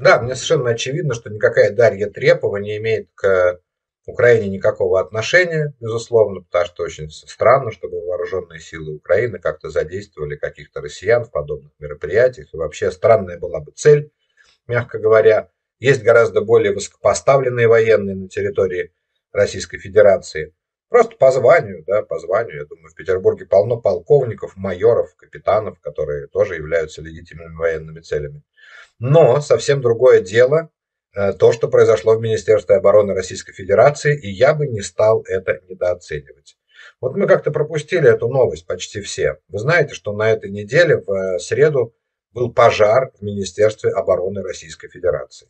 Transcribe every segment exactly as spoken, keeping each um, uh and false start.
Да, мне совершенно очевидно, что никакая Дарья Трепова не имеет к Украине никакого отношения, безусловно, потому что очень странно, чтобы вооруженные силы Украины как-то задействовали каких-то россиян в подобных мероприятиях. И вообще странная была бы цель, мягко говоря. Есть гораздо более высокопоставленные военные на территории Российской Федерации. Просто по званию, да, по званию. Я думаю, в Петербурге полно полковников, майоров, капитанов, которые тоже являются легитимными военными целями. Но совсем другое дело то, что произошло в Министерстве обороны Российской Федерации, и я бы не стал это недооценивать. Вот мы как-то пропустили эту новость почти все. Вы знаете, что на этой неделе в среду был пожар в Министерстве обороны Российской Федерации.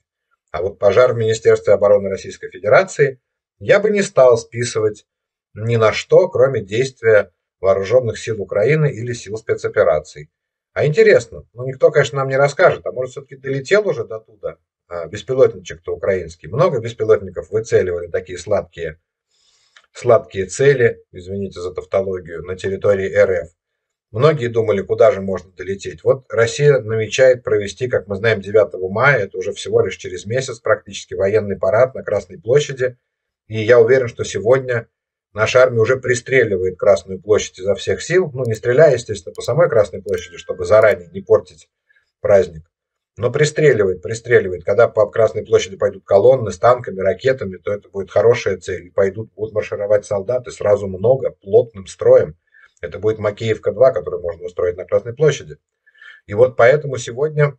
А вот пожар в Министерстве обороны Российской Федерации я бы не стал списывать ни на что, кроме действия вооруженных сил Украины или сил спецопераций. А интересно, ну никто, конечно, нам не расскажет, а может, все-таки долетел уже до туда беспилотничек-то украинский. Много беспилотников выцеливали такие сладкие, сладкие цели, извините за тавтологию, на территории РФ. Многие думали, куда же можно долететь. Вот Россия намечает провести, как мы знаем, девятого мая, это уже всего лишь через месяц практически, военный парад на Красной площади. И я уверен, что сегодня наша армия уже пристреливает Красную площадь изо всех сил. Ну, не стреляя, естественно, по самой Красной площади, чтобы заранее не портить праздник. Но пристреливает, пристреливает. Когда по Красной площади пойдут колонны с танками, ракетами, то это будет хорошая цель. И пойдут, будут маршировать солдаты сразу много, плотным строем. Это будет Макеевка два, которую можно устроить на Красной площади. И вот поэтому сегодня,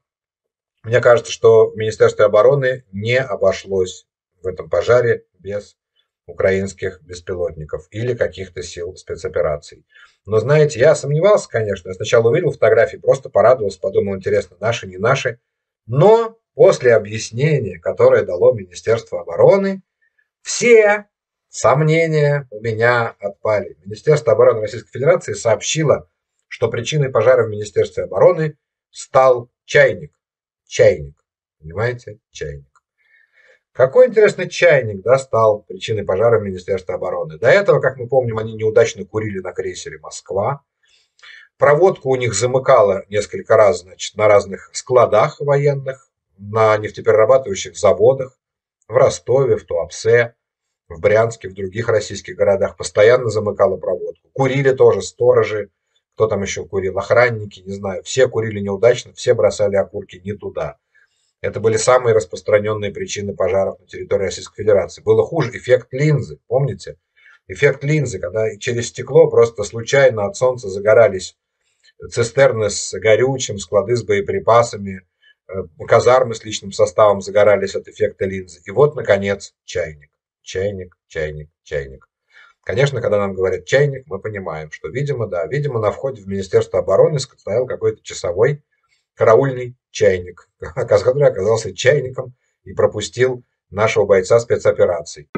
мне кажется, что Министерство обороны не обошлось в этом пожаре без украинских беспилотников или каких-то сил спецопераций. Но, знаете, я сомневался, конечно. Я сначала увидел фотографии, просто порадовался, подумал, интересно, наши, не наши. Но после объяснения, которое дало Министерство обороны, все сомнения у меня отпали. Министерство обороны Российской Федерации сообщило, что причиной пожара в Министерстве обороны стал чайник. Чайник. Понимаете? Чайник. Какой интересный чайник, да, стал причиной пожара в Министерстве обороны. До этого, как мы помним, они неудачно курили на крейсере «Москва». Проводку у них замыкало несколько раз, значит, на разных складах военных, на нефтеперерабатывающих заводах, в Ростове, в Туапсе, в Брянске, в других российских городах. Постоянно замыкало проводку. Курили тоже сторожи, кто там еще курил, охранники, не знаю. Все курили неудачно, все бросали окурки не туда. Это были самые распространенные причины пожаров на территории Российской Федерации. Было хуже. Эффект линзы, помните? Эффект линзы, когда через стекло просто случайно от солнца загорались цистерны с горючим, склады с боеприпасами, казармы с личным составом загорались от эффекта линзы. И вот, наконец, чайник. Чайник, чайник, чайник. Конечно, когда нам говорят «чайник», мы понимаем, что, видимо, да, видимо, на входе в Министерство обороны стоял какой-то часовой караульный чайник, который оказался чайником и пропустил нашего бойца спецопераций.